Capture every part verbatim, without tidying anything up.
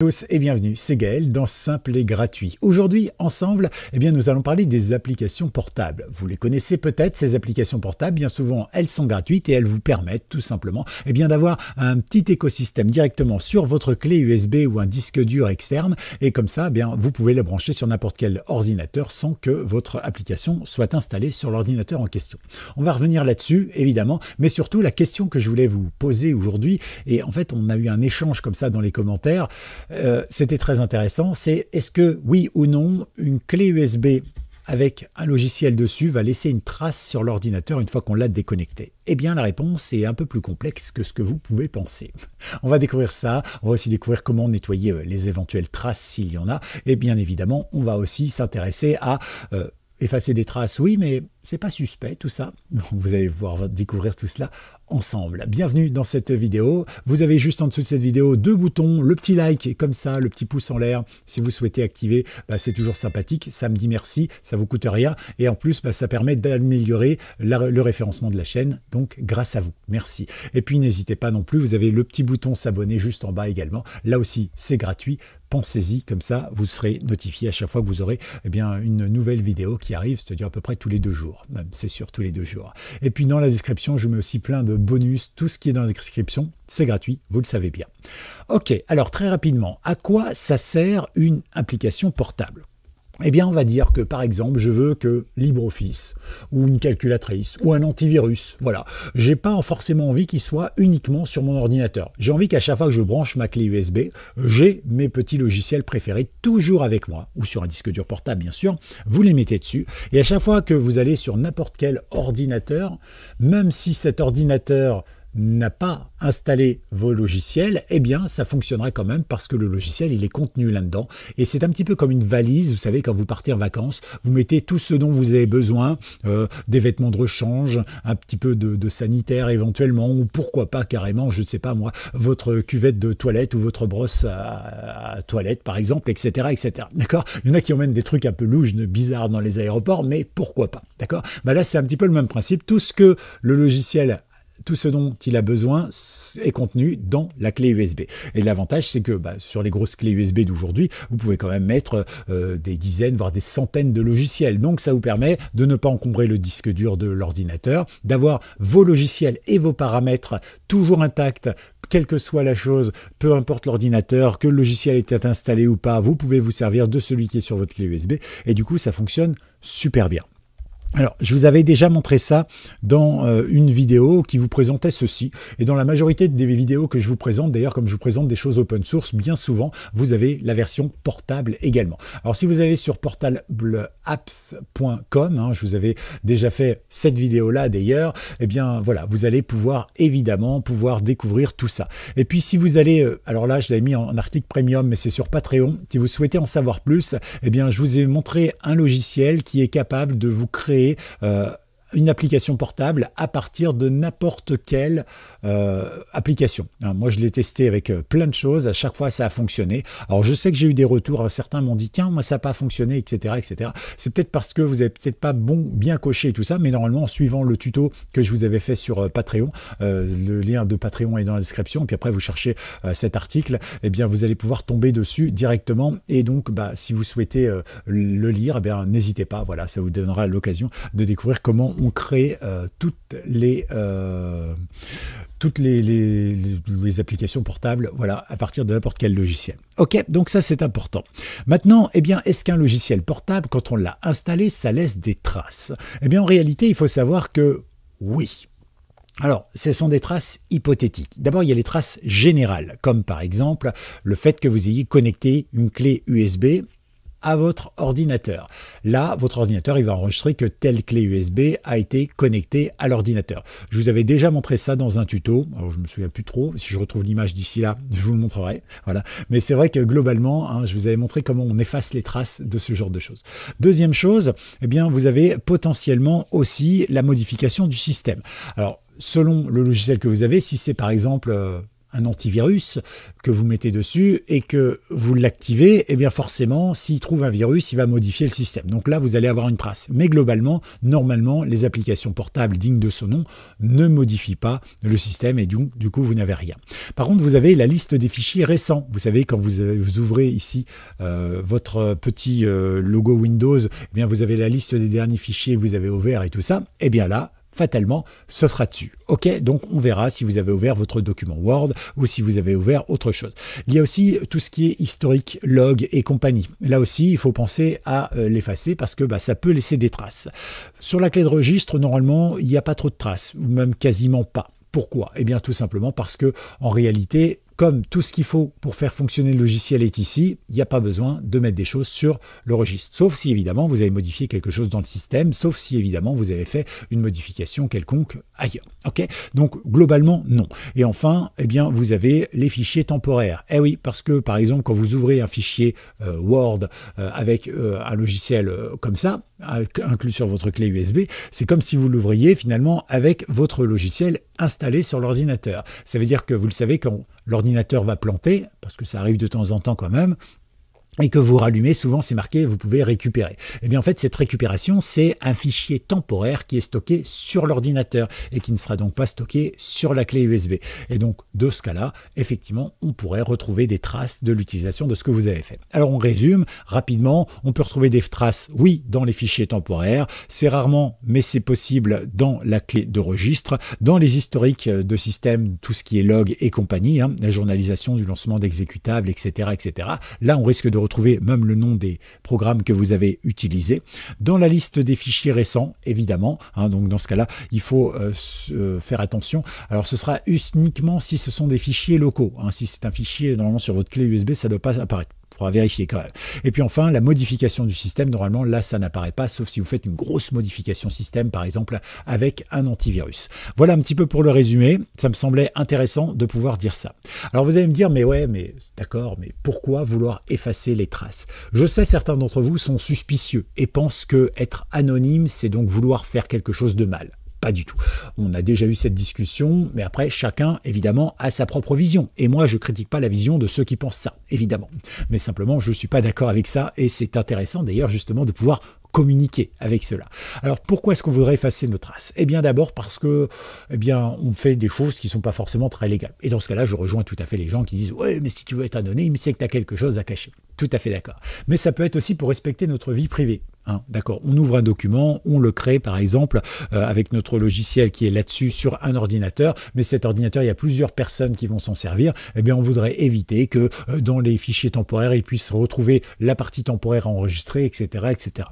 Bonjour à tous et bienvenue, c'est Gaël dans Simple et Gratuit. Aujourd'hui, ensemble, eh bien, nous allons parler des applications portables. Vous les connaissez peut-être, ces applications portables, bien souvent elles sont gratuites et elles vous permettent tout simplement eh bien, d'avoir un petit écosystème directement sur votre clé U S B ou un disque dur externe et comme ça, eh bien, vous pouvez la brancher sur n'importe quel ordinateur sans que votre application soit installée sur l'ordinateur en question. On va revenir là-dessus, évidemment, mais surtout la question que je voulais vous poser aujourd'hui, et en fait on a eu un échange comme ça dans les commentaires, Euh, c'était très intéressant, c'est est-ce que oui ou non une clé U S B avec un logiciel dessus va laisser une trace sur l'ordinateur une fois qu'on l'a déconnecté? Eh bien la réponse est un peu plus complexe que ce que vous pouvez penser. On va découvrir ça, on va aussi découvrir comment nettoyer les éventuelles traces s'il y en a, et bien évidemment on va aussi s'intéresser à euh, effacer des traces, oui, mais c'est pas suspect tout ça. Vous allez pouvoir découvrir tout cela ensemble. Bienvenue dans cette vidéo. Vous avez juste en dessous de cette vidéo deux boutons, le petit like et comme ça, le petit pouce en l'air. Si vous souhaitez activer, bah, c'est toujours sympathique. Ça me dit merci, ça vous coûte rien. Et en plus, bah, ça permet d'améliorer le référencement de la chaîne. Donc, grâce à vous, merci. Et puis, n'hésitez pas non plus, vous avez le petit bouton s'abonner juste en bas également. Là aussi, c'est gratuit. Pensez-y, comme ça, vous serez notifié à chaque fois que vous aurez eh bien, une nouvelle vidéo qui arrive, c'est-à-dire à peu près tous les deux jours. Même, c'est sûr, tous les deux jours. Et puis, dans la description, je mets aussi plein de bonus. Tout ce qui est dans la description, c'est gratuit, vous le savez bien. Ok, alors très rapidement, à quoi ça sert une application portable ? Eh bien, on va dire que, par exemple, je veux que LibreOffice ou une calculatrice ou un antivirus, voilà, j'ai pas forcément envie qu'il soit uniquement sur mon ordinateur. J'ai envie qu'à chaque fois que je branche ma clé U S B, j'ai mes petits logiciels préférés toujours avec moi ou sur un disque dur portable, bien sûr. Vous les mettez dessus et à chaque fois que vous allez sur n'importe quel ordinateur, même si cet ordinateur n'a pas installé vos logiciels, eh bien ça fonctionnera quand même parce que le logiciel il est contenu là-dedans et c'est un petit peu comme une valise, vous savez, quand vous partez en vacances, vous mettez tout ce dont vous avez besoin, euh, des vêtements de rechange, un petit peu de, de sanitaire éventuellement, ou pourquoi pas carrément, je ne sais pas moi, votre cuvette de toilette ou votre brosse à, à toilette par exemple, et cetera et cetera. D'accord ? Il y en a qui emmènent des trucs un peu louches, bizarres dans les aéroports, mais pourquoi pas, d'accord ? Bah là c'est un petit peu le même principe, tout ce que le logiciel tout ce dont il a besoin est contenu dans la clé U S B. Et l'avantage, c'est que bah, sur les grosses clés U S B d'aujourd'hui, vous pouvez quand même mettre euh, des dizaines, voire des centaines de logiciels. Donc, ça vous permet de ne pas encombrer le disque dur de l'ordinateur, d'avoir vos logiciels et vos paramètres toujours intacts, quelle que soit la chose, peu importe l'ordinateur, que le logiciel était installé ou pas, vous pouvez vous servir de celui qui est sur votre clé U S B. Et du coup, ça fonctionne super bien. Alors, je vous avais déjà montré ça dans euh, une vidéo qui vous présentait ceci. Et dans la majorité des vidéos que je vous présente, d'ailleurs, comme je vous présente des choses open source, bien souvent, vous avez la version portable également. Alors, si vous allez sur portable apps point com, hein, je vous avais déjà fait cette vidéo-là d'ailleurs, eh bien, voilà, vous allez pouvoir, évidemment, pouvoir découvrir tout ça. Et puis, si vous allez, euh, alors là, je l'avais mis en article premium, mais c'est sur Patreon. Si vous souhaitez en savoir plus, eh bien, je vous ai montré un logiciel qui est capable de vous créer Euh, une application portable à partir de n'importe quelle euh, application. Alors, moi, je l'ai testé avec euh, plein de choses. À chaque fois, ça a fonctionné. Alors, je sais que j'ai eu des retours. Hein, certains m'ont dit, tiens, moi, ça n'a pas fonctionné, et cetera, et cetera. C'est peut-être parce que vous n'avez peut-être pas bon, bien coché tout ça, mais normalement, en suivant le tuto que je vous avais fait sur euh, Patreon, euh, le lien de Patreon est dans la description. Puis après, vous cherchez euh, cet article, et eh bien, vous allez pouvoir tomber dessus directement. Et donc, bah, si vous souhaitez euh, le lire, eh bien, n'hésitez pas. Voilà, ça vous donnera l'occasion de découvrir comment on crée euh, toutes les euh, toutes les, les, les applications portables, voilà, à partir de n'importe quel logiciel. Ok, donc ça c'est important. Maintenant, eh bien, est-ce qu'un logiciel portable, quand on l'a installé, ça laisse des traces? Eh bien, en réalité, il faut savoir que oui. Alors, ce sont des traces hypothétiques. D'abord, il y a les traces générales, comme par exemple le fait que vous ayez connecté une clé U S B à votre ordinateur. Là, votre ordinateur, il va enregistrer que telle clé U S B a été connectée à l'ordinateur. Je vous avais déjà montré ça dans un tuto. Alors, je me souviens plus trop. Si je retrouve l'image d'ici là, je vous le montrerai. Voilà. Mais c'est vrai que globalement, hein, je vous avais montré comment on efface les traces de ce genre de choses. Deuxième chose, eh bien, vous avez potentiellement aussi la modification du système. Alors, selon le logiciel que vous avez, si c'est par exemple Euh, un antivirus que vous mettez dessus et que vous l'activez, eh bien forcément, s'il trouve un virus, il va modifier le système. Donc là, vous allez avoir une trace. Mais globalement, normalement, les applications portables dignes de ce nom ne modifient pas le système et donc, du coup, vous n'avez rien. Par contre, vous avez la liste des fichiers récents. Vous savez, quand vous, vous ouvrez ici euh, votre petit euh, logo Windows, eh bien, vous avez la liste des derniers fichiers que vous avez ouverts et tout ça. Eh bien là, fatalement, ce sera dessus. Ok, donc on verra si vous avez ouvert votre document Word ou si vous avez ouvert autre chose. Il y a aussi tout ce qui est historique, log et compagnie. Là aussi, il faut penser à l'effacer parce que bah, ça peut laisser des traces. Sur la clé de registre, normalement, il n'y a pas trop de traces, ou même quasiment pas. Pourquoi? Eh bien tout simplement parce que en réalité, comme tout ce qu'il faut pour faire fonctionner le logiciel est ici, il n'y a pas besoin de mettre des choses sur le registre. Sauf si, évidemment, vous avez modifié quelque chose dans le système, sauf si, évidemment, vous avez fait une modification quelconque ailleurs. Okay, donc, globalement, non. Et enfin, eh bien, vous avez les fichiers temporaires. Eh oui, parce que, par exemple, quand vous ouvrez un fichier euh, Word euh, avec euh, un logiciel euh, comme ça, avec, inclus sur votre clé U S B, c'est comme si vous l'ouvriez, finalement, avec votre logiciel installé sur l'ordinateur. Ça veut dire que, vous le savez, quand l'ordinateur va planter, parce que ça arrive de temps en temps quand même, et que vous rallumez, souvent c'est marqué « vous pouvez récupérer ». Eh bien en fait, cette récupération, c'est un fichier temporaire qui est stocké sur l'ordinateur et qui ne sera donc pas stocké sur la clé U S B. Et donc, de ce cas-là, effectivement, on pourrait retrouver des traces de l'utilisation de ce que vous avez fait. Alors on résume rapidement, on peut retrouver des traces, oui, dans les fichiers temporaires, c'est rarement, mais c'est possible dans la clé de registre, dans les historiques de système, tout ce qui est log et compagnie, hein, la journalisation du lancement d'exécutables, et cetera, et cetera. Là, on risque de retrouver même le nom des programmes que vous avez utilisés. Dans la liste des fichiers récents, évidemment, hein, donc dans ce cas-là, il faut euh, euh, faire attention. Alors ce sera uniquement si ce sont des fichiers locaux. Hein, si c'est un fichier normalement sur votre clé U S B, ça ne doit pas apparaître. Il faudra vérifier quand même. Et puis enfin, la modification du système, normalement, là, ça n'apparaît pas, sauf si vous faites une grosse modification système, par exemple, avec un antivirus. Voilà un petit peu pour le résumé. Ça me semblait intéressant de pouvoir dire ça. Alors, vous allez me dire, mais ouais, mais d'accord, mais pourquoi vouloir effacer les traces? Je sais, certains d'entre vous sont suspicieux et pensent que être anonyme, c'est donc vouloir faire quelque chose de mal. Pas du tout. On a déjà eu cette discussion, mais après, chacun, évidemment, a sa propre vision. Et moi, je ne critique pas la vision de ceux qui pensent ça, évidemment. Mais simplement, je ne suis pas d'accord avec ça, et c'est intéressant, d'ailleurs, justement, de pouvoir communiquer avec cela. Alors, pourquoi est-ce qu'on voudrait effacer nos traces? Eh bien, d'abord parce que, eh bien, on fait des choses qui ne sont pas forcément très légales. Et dans ce cas-là, je rejoins tout à fait les gens qui disent « Ouais, mais si tu veux être anonyme, c'est que tu as quelque chose à cacher. » Tout à fait d'accord. Mais ça peut être aussi pour respecter notre vie privée. Hein, d'accord, on ouvre un document, on le crée par exemple euh, avec notre logiciel qui est là-dessus sur un ordinateur, mais cet ordinateur, il y a plusieurs personnes qui vont s'en servir, eh bien on voudrait éviter que euh, dans les fichiers temporaires, ils puissent retrouver la partie temporaire enregistrée, et cetera, et cetera.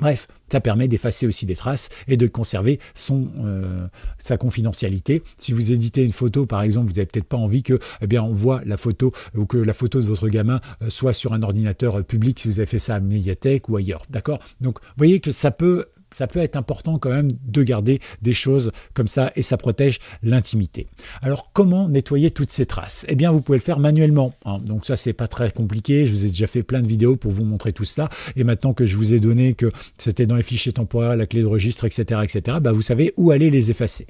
Bref, ça permet d'effacer aussi des traces et de conserver son, euh, sa confidentialité. Si vous éditez une photo, par exemple, vous n'avez peut-être pas envie que, eh bien, on voit la photo ou que la photo de votre gamin soit sur un ordinateur public si vous avez fait ça à médiathèque ou ailleurs. D'accord? Donc, vous voyez que ça peut... ça peut être important quand même de garder des choses comme ça et ça protège l'intimité. Alors comment nettoyer toutes ces traces? Eh bien vous pouvez le faire manuellement, hein. Donc ça c'est pas très compliqué, je vous ai déjà fait plein de vidéos pour vous montrer tout cela et maintenant que je vous ai donné que c'était dans les fichiers temporaires, la clé de registre, et cetera, et cetera, bah vous savez où aller les effacer.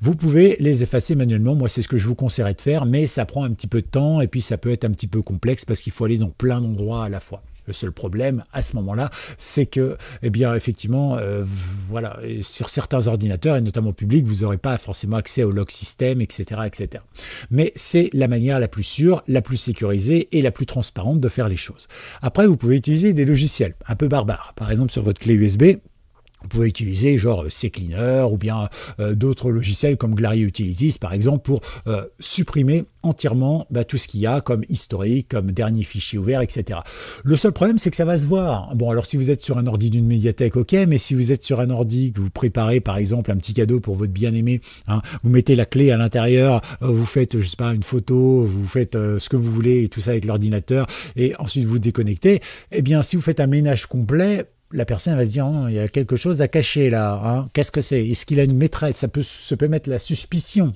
Vous pouvez les effacer manuellement, moi c'est ce que je vous conseillerais de faire mais ça prend un petit peu de temps et puis ça peut être un petit peu complexe parce qu'il faut aller dans plein d'endroits à la fois. Le seul problème à ce moment-là, c'est que, eh bien, effectivement, euh, voilà, sur certains ordinateurs, et notamment publics, vous n'aurez pas forcément accès au log système, et cetera, et cetera. Mais c'est la manière la plus sûre, la plus sécurisée et la plus transparente de faire les choses. Après, vous pouvez utiliser des logiciels un peu barbares. Par exemple, sur votre clé U S B, vous pouvez utiliser genre CCleaner ou bien euh, d'autres logiciels comme Glary Utilities par exemple pour euh, supprimer entièrement bah, tout ce qu'il y a comme historique, comme dernier fichier ouvert, et cetera. Le seul problème c'est que ça va se voir. Bon alors si vous êtes sur un ordi d'une médiathèque, ok, mais si vous êtes sur un ordi que vous préparez par exemple un petit cadeau pour votre bien-aimé, hein, vous mettez la clé à l'intérieur, euh, vous faites je sais pas une photo, vous faites euh, ce que vous voulez et tout ça avec l'ordinateur et ensuite vous déconnectez, eh bien si vous faites un ménage complet, la personne va se dire oh, il y a quelque chose à cacher là, hein. Qu'est-ce que c'est? Est-ce qu'il a une maîtresse? Ça peut se peut mettre la suspicion,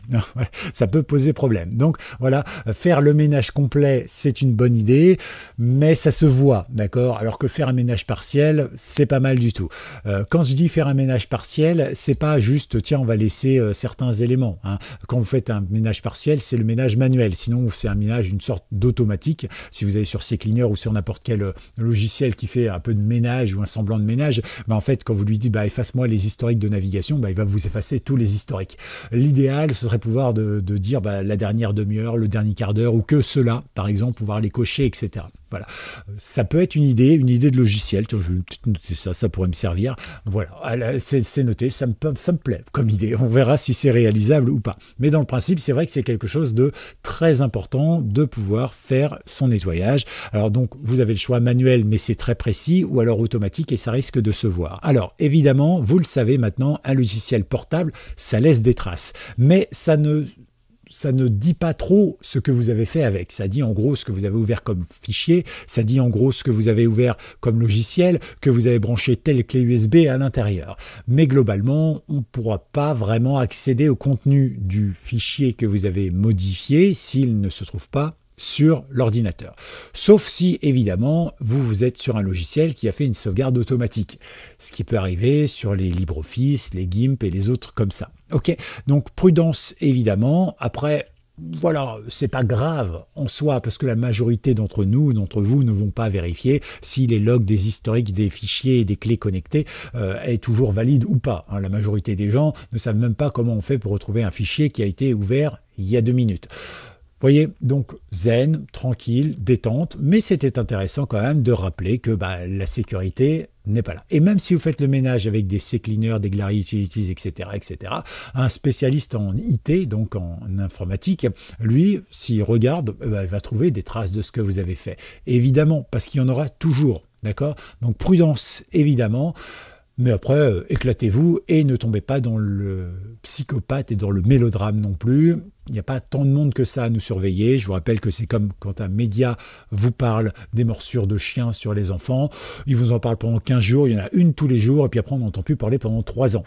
ça peut poser problème. Donc voilà, faire le ménage complet, c'est une bonne idée, mais ça se voit, d'accord? Alors que faire un ménage partiel, c'est pas mal du tout. Euh, quand je dis faire un ménage partiel, c'est pas juste tiens on va laisser euh, certains éléments, hein. Quand vous faites un ménage partiel, c'est le ménage manuel, sinon c'est un ménage, une sorte d'automatique. Si vous allez sur CCleaner ou sur n'importe quel euh, logiciel qui fait un peu de ménage ou un semblant de ménage, bah en fait quand vous lui dites bah, efface-moi les historiques de navigation, bah, il va vous effacer tous les historiques. L'idéal ce serait pouvoir de, de dire bah, la dernière demi-heure, le dernier quart d'heure ou que cela par exemple, pouvoir les cocher, et cetera. Voilà, ça peut être une idée, une idée de logiciel. Je vais peut-être noter ça, ça pourrait me servir. Voilà, c'est noté, ça me, ça me plaît comme idée. On verra si c'est réalisable ou pas. Mais dans le principe, c'est vrai que c'est quelque chose de très important de pouvoir faire son nettoyage. Alors donc, vous avez le choix manuel, mais c'est très précis, ou alors automatique et ça risque de se voir. Alors évidemment, vous le savez maintenant, un logiciel portable, ça laisse des traces, mais ça ne... ça ne dit pas trop ce que vous avez fait avec. Ça dit en gros ce que vous avez ouvert comme fichier, ça dit en gros ce que vous avez ouvert comme logiciel, que vous avez branché telle clé U S B à l'intérieur. Mais globalement, on ne pourra pas vraiment accéder au contenu du fichier que vous avez modifié s'il ne se trouve pas sur l'ordinateur. Sauf si, évidemment, vous, vous êtes sur un logiciel qui a fait une sauvegarde automatique. Ce qui peut arriver sur les LibreOffice, les GIMP et les autres comme ça. Ok, donc prudence, évidemment. Après, voilà, c'est pas grave en soi, parce que la majorité d'entre nous, d'entre vous, ne vont pas vérifier si les logs des historiques, des fichiers et des clés connectées euh, est toujours valide ou pas. Hein, la majorité des gens ne savent même pas comment on fait pour retrouver un fichier qui a été ouvert il y a deux minutes. Vous voyez, donc zen, tranquille, détente, mais c'était intéressant quand même de rappeler que bah, la sécurité n'est pas là. Et même si vous faites le ménage avec des CCleaner, des Glary Utilities, et cetera, et cetera, un spécialiste en I T, donc en informatique, lui, s'il regarde, bah, il va trouver des traces de ce que vous avez fait. Évidemment, parce qu'il y en aura toujours, d'accord? Donc prudence, évidemment. Mais après, euh, éclatez-vous et ne tombez pas dans le psychopathe et dans le mélodrame non plus. Il n'y a pas tant de monde que ça à nous surveiller. Je vous rappelle que c'est comme quand un média vous parle des morsures de chiens sur les enfants. Il vous en parle pendant quinze jours, il y en a une tous les jours, et puis après on n'entend plus parler pendant trois ans.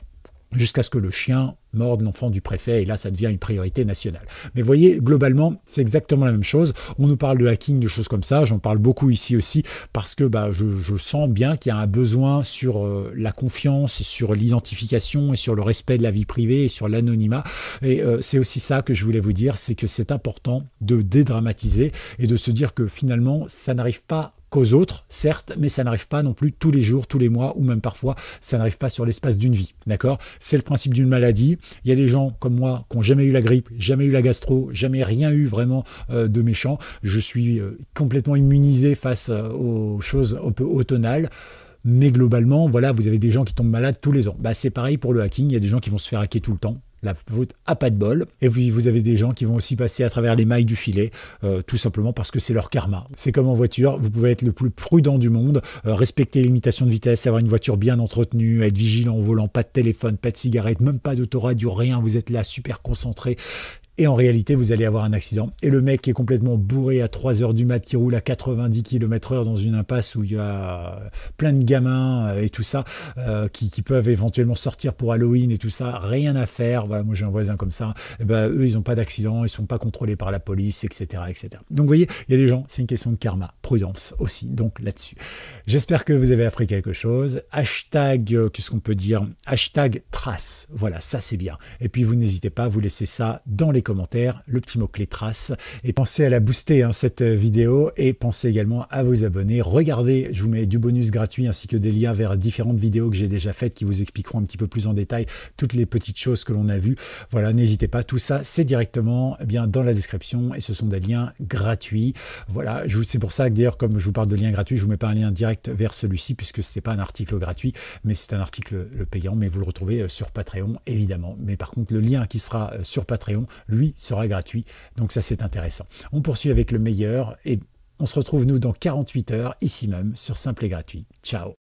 Jusqu'à ce que le chien morde l'enfant du préfet, et là ça devient une priorité nationale. Mais voyez, globalement, c'est exactement la même chose. On nous parle de hacking, de choses comme ça, j'en parle beaucoup ici aussi, parce que bah, je, je sens bien qu'il y a un besoin sur euh, la confiance, sur l'identification, et sur le respect de la vie privée, et sur l'anonymat. Et euh, c'est aussi ça que je voulais vous dire, c'est que c'est important de dédramatiser, et de se dire que finalement, ça n'arrive pas aux autres, certes, mais ça n'arrive pas non plus tous les jours, tous les mois, ou même parfois, ça n'arrive pas sur l'espace d'une vie, d'accord? C'est le principe d'une maladie. Il y a des gens comme moi qui n'ont jamais eu la grippe, jamais eu la gastro, jamais rien eu vraiment euh, de méchant. Je suis euh, complètement immunisé face euh, aux choses un peu automnales. Mais globalement, voilà, vous avez des gens qui tombent malades tous les ans. Bah, c'est pareil pour le hacking, il y a des gens qui vont se faire hacker tout le temps. La faute à pas de bol. Et puis vous avez des gens qui vont aussi passer à travers les mailles du filet, euh, tout simplement parce que c'est leur karma. C'est comme en voiture, vous pouvez être le plus prudent du monde, euh, respecter les limitations de vitesse, avoir une voiture bien entretenue, être vigilant au volant, pas de téléphone, pas de cigarette, même pas d'autoradio, rien, vous êtes là super concentré. Et en réalité, vous allez avoir un accident. Et le mec qui est complètement bourré à trois heures du mat, qui roule à quatre-vingt-dix kilomètres heure dans une impasse où il y a plein de gamins et tout ça, euh, qui, qui peuvent éventuellement sortir pour Halloween et tout ça, rien à faire. Voilà, moi j'ai un voisin comme ça. Et ben, eux, ils n'ont pas d'accident, ils ne sont pas contrôlés par la police, et cetera, et cetera. Donc vous voyez, il y a des gens, c'est une question de karma, prudence aussi, donc là-dessus. J'espère que vous avez appris quelque chose. Hashtag, euh, qu'est-ce qu'on peut dire? Hashtag trace. Voilà, ça c'est bien. Et puis vous n'hésitez pas, vous laissez ça dans les commentaires, le petit mot-clé trace, et pensez à la booster hein, cette vidéo, et pensez également à vous abonner. Regardez, je vous mets du bonus gratuit ainsi que des liens vers différentes vidéos que j'ai déjà faites qui vous expliqueront un petit peu plus en détail toutes les petites choses que l'on a vues. Voilà, n'hésitez pas, tout ça c'est directement eh bien dans la description et ce sont des liens gratuits. Voilà, c'est pour ça que d'ailleurs comme je vous parle de liens gratuits, je vous mets pas un lien direct vers celui-ci puisque c'est pas un article gratuit, mais c'est un article payant, mais vous le retrouvez sur Patreon évidemment. Mais par contre le lien qui sera sur Patreon, lui sera gratuit, donc ça c'est intéressant. On poursuit avec le meilleur et on se retrouve nous dans quarante-huit heures, ici même, sur Simple et Gratuit. Ciao!